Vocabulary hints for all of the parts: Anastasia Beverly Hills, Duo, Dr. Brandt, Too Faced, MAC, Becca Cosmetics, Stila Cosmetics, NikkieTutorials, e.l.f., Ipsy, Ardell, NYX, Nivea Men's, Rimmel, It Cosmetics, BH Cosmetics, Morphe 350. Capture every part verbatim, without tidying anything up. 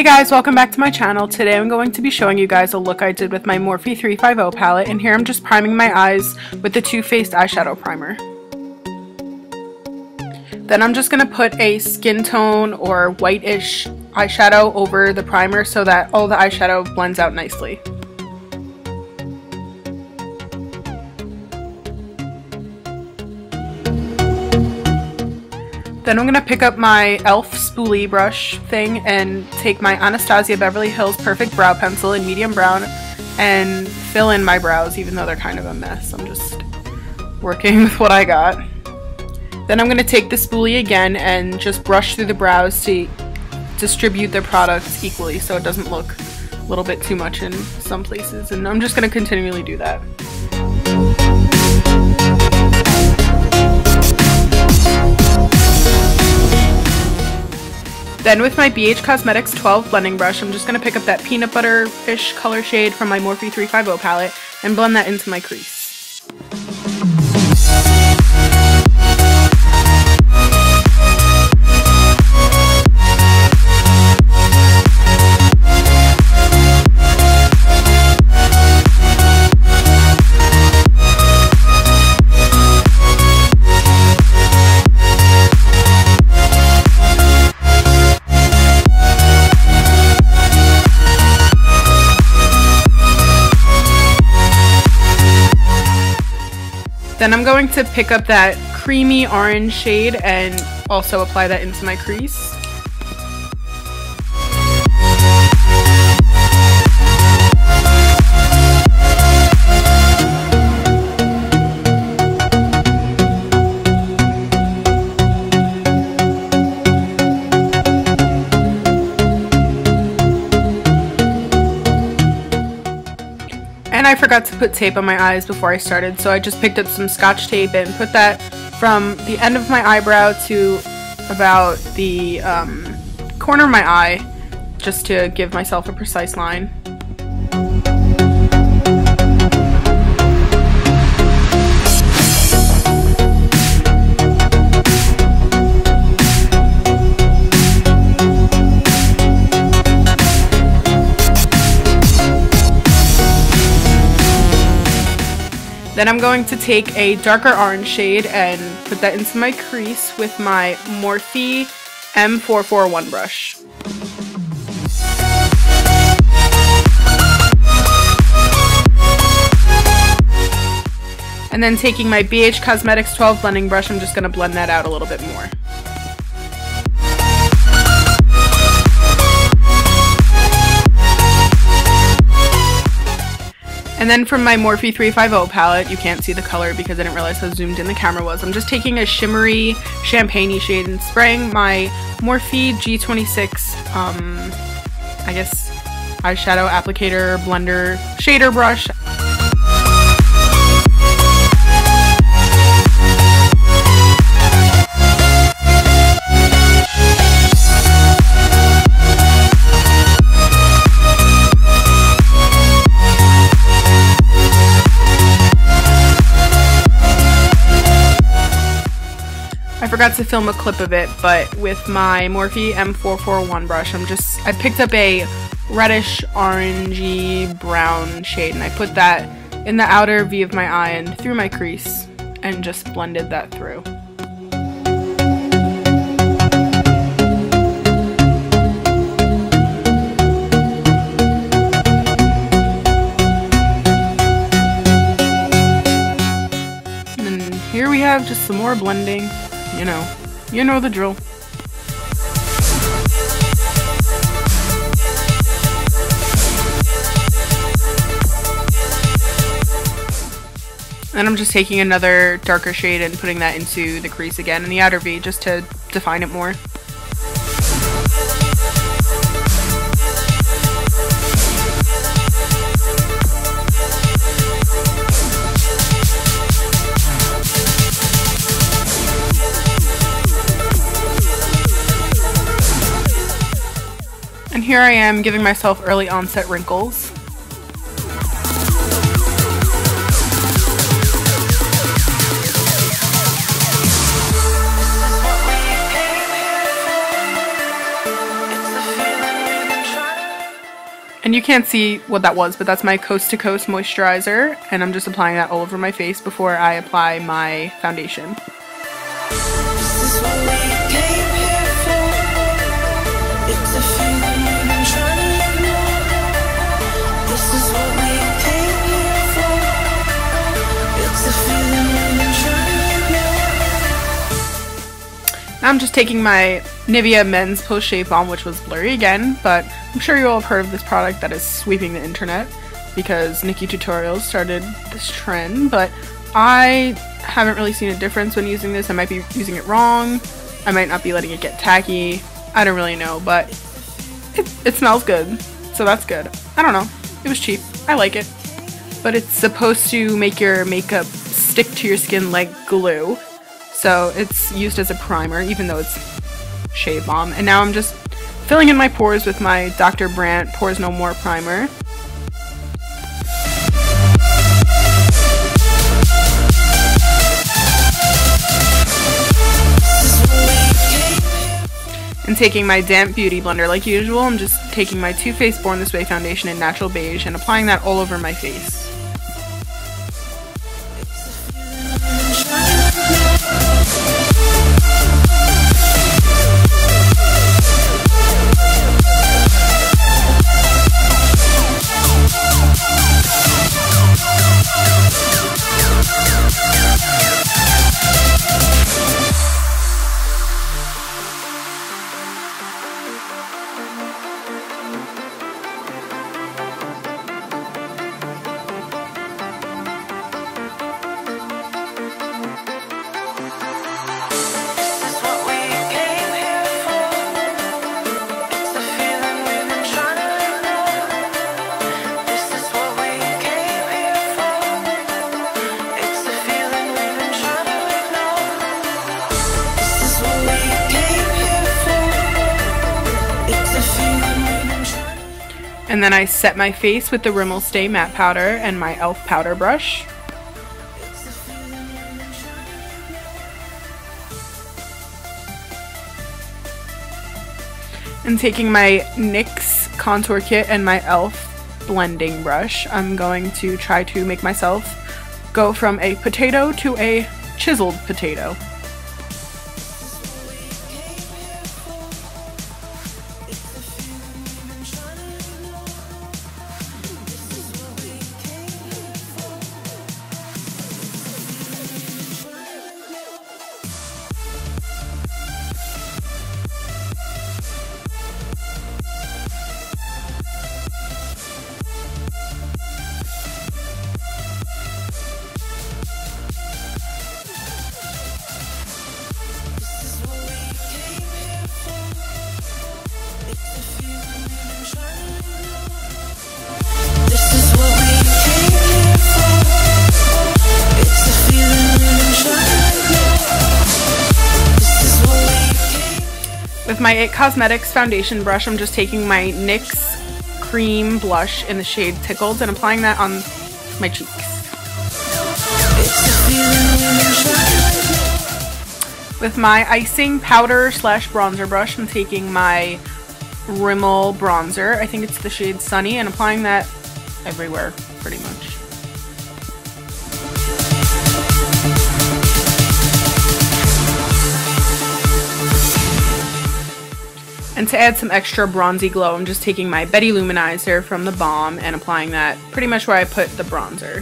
Hey guys, welcome back to my channel. Today I'm going to be showing you guys a look I did with my Morphe three fifty palette, and here I'm just priming my eyes with the Too Faced eyeshadow primer. Then I'm just going to put a skin tone or whitish eyeshadow over the primer so that all the eyeshadow blends out nicely. Then I'm going to pick up my e l f spoolie brush thing and take my Anastasia Beverly Hills Perfect Brow Pencil in medium brown and fill in my brows, even though they're kind of a mess. I'm just working with what I got. Then I'm going to take the spoolie again and just brush through the brows to distribute the products equally so it doesn't look a little bit too much in some places. And I'm just going to continually do that. Then with my B H Cosmetics twelve blending brush, I'm just going to pick up that peanut butter-ish color shade from my Morphe three fifty palette and blend that into my crease. Then I'm going to pick up that creamy orange shade and also apply that into my crease. And I forgot to put tape on my eyes before I started, so I just picked up some scotch tape and put that from the end of my eyebrow to about the um, corner of my eye, just to give myself a precise line. Then I'm going to take a darker orange shade and put that into my crease with my Morphe M four forty-one brush. And then taking my B H Cosmetics twelve blending brush, I'm just going to blend that out a little bit more. And then from my Morphe three fifty palette, you can't see the color because I didn't realize how zoomed in the camera was. I'm just taking a shimmery, champagne-y shade and spraying my Morphe G twenty-six, um, I guess, eyeshadow applicator, blender, shader brush. I forgot to film a clip of it, but with my Morphe M four forty-one brush, I'm just I picked up a reddish orangey brown shade and I put that in the outer V of my eye and through my crease and just blended that through. And here we have just some more blending. You know, you know the drill. And I'm just taking another darker shade and putting that into the crease again in the outer V just to define it more. And here I am giving myself early onset wrinkles. And you can't see what that was, but that's my Coast to Coast moisturizer, and I'm just applying that all over my face before I apply my foundation. I'm just taking my Nivea Men's Post Shave Balm, which was blurry again, but I'm sure you all have heard of this product that is sweeping the internet because NikkieTutorials started this trend, but I haven't really seen a difference when using this. I might be using it wrong, I might not be letting it get tacky, I don't really know, but it, it smells good, so that's good. I don't know, it was cheap, I like it. But it's supposed to make your makeup stick to your skin like glue. So it's used as a primer, even though it's shave balm. And now I'm just filling in my pores with my Doctor Brandt Pores No More primer. And taking my damp beauty blender like usual, I'm just taking my Too Faced Born This Way foundation in Natural Beige and applying that all over my face. And then I set my face with the Rimmel Stay Matte Powder and my e l f powder brush. And taking my NYX contour kit and my e l f blending brush, I'm going to try to make myself go from a potato to a chiseled potato. With my It Cosmetics foundation brush, I'm just taking my NYX cream blush in the shade Tickled and applying that on my cheeks. With my icing powder slash bronzer brush, I'm taking my Rimmel bronzer, I think it's the shade Sunny, and applying that everywhere pretty much. And to add some extra bronzy glow, I'm just taking my Betty Luminizer from the balm and applying that pretty much where I put the bronzer.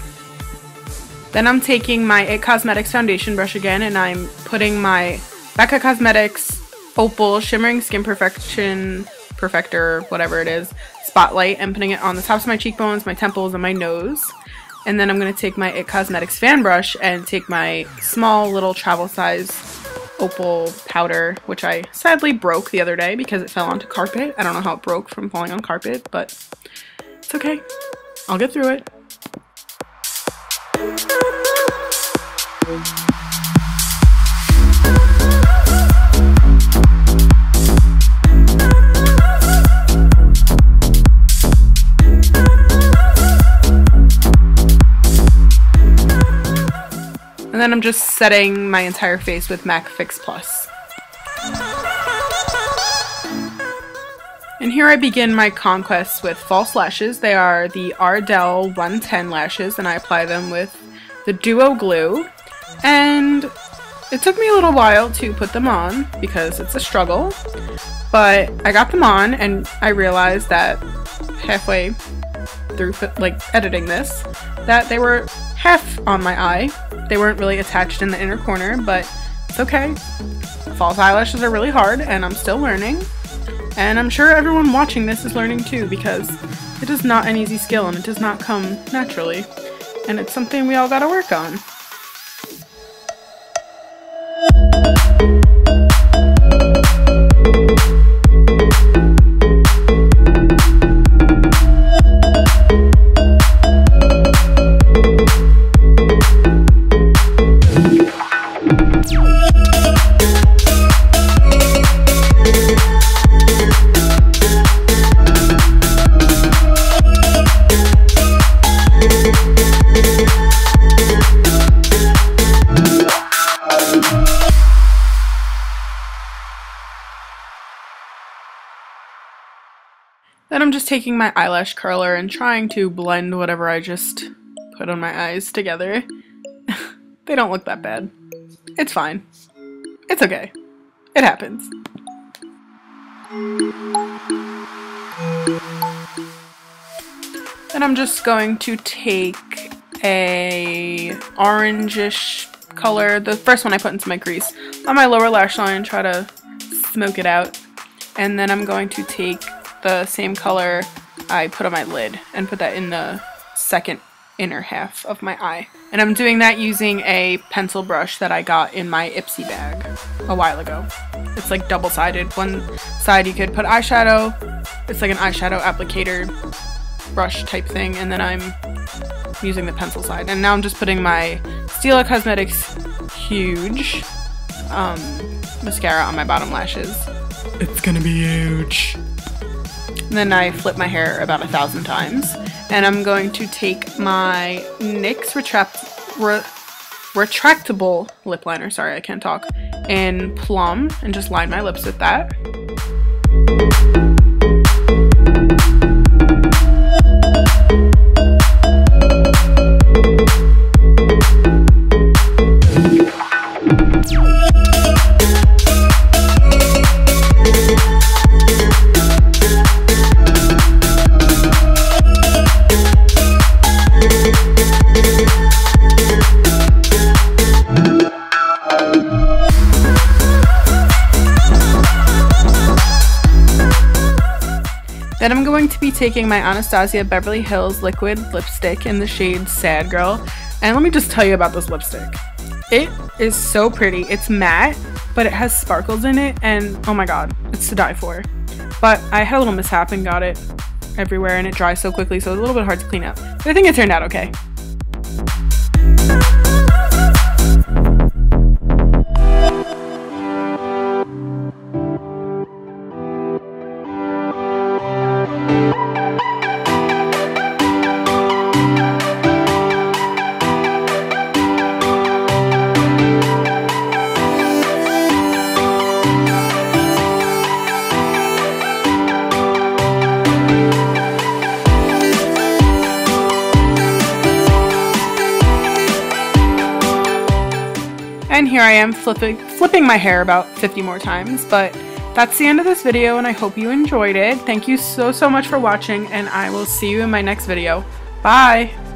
Then I'm taking my It Cosmetics foundation brush again, and I'm putting my Becca Cosmetics Opal Shimmering Skin Perfection Perfector, whatever it is, Spotlight, and putting it on the tops of my cheekbones, my temples, and my nose. And then I'm going to take my It Cosmetics fan brush and take my small little travel size opal powder, which I sadly broke the other day because it fell onto carpet. I don't know how it broke from falling on carpet, but it's okay. I'll get through it. And then I'm just setting my entire face with MAC Fix Plus. And here I begin my conquest with false lashes. They are the Ardell one ten lashes, and I apply them with the Duo glue. And it took me a little while to put them on because it's a struggle, but I got them on and I realized that halfway through like editing this that they were half on my eye. They weren't really attached in the inner corner, but it's okay. False eyelashes are really hard and I'm still learning, and I'm sure everyone watching this is learning too, because it is not an easy skill and it does not come naturally, and it's something we all gotta work on. Then I'm just taking my eyelash curler and trying to blend whatever I just put on my eyes together. They don't look that bad. It's fine. It's okay. It happens. Then I'm just going to take a orangish color, the first one I put into my crease, on my lower lash line and try to smoke it out. And then I'm going to take the same color I put on my lid and put that in the second inner half of my eye. And I'm doing that using a pencil brush that I got in my Ipsy bag a while ago. It's like double-sided. One side you could put eyeshadow, it's like an eyeshadow applicator brush type thing, and then I'm using the pencil side. And now I'm just putting my Stila Cosmetics huge um, mascara on my bottom lashes. It's gonna be huge. Then I flip my hair about a thousand times. And I'm going to take my NYX retract re retractable lip liner, sorry I can't talk, in Plum and just line my lips with that. Then I'm going to be taking my Anastasia Beverly Hills liquid lipstick in the shade Sad Girl. And let me just tell you about this lipstick. It is so pretty. It's matte, but it has sparkles in it, and oh my god, it's to die for. But I had a little mishap and got it everywhere, and it dries so quickly, so it's a little bit hard to clean up. But I think it turned out okay. And here I am flipping, flipping my hair about fifty more times, but that's the end of this video and I hope you enjoyed it. Thank you so, so much for watching, and I will see you in my next video. Bye!